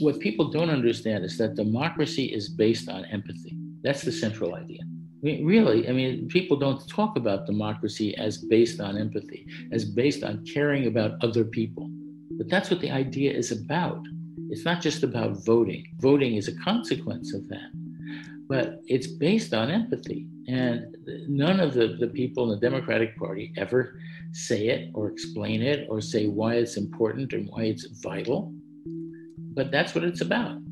what people don't understand is that democracy is based on empathy. That's the central idea. Really, I mean, people don't talk about democracy as based on empathy, as based on caring about other people. But that's what the idea is about. It's not just about voting. Voting is a consequence of that. But it's based on empathy. And none of the people in the Democratic Party ever say it or explain it or say why it's important and why it's vital. But that's what it's about.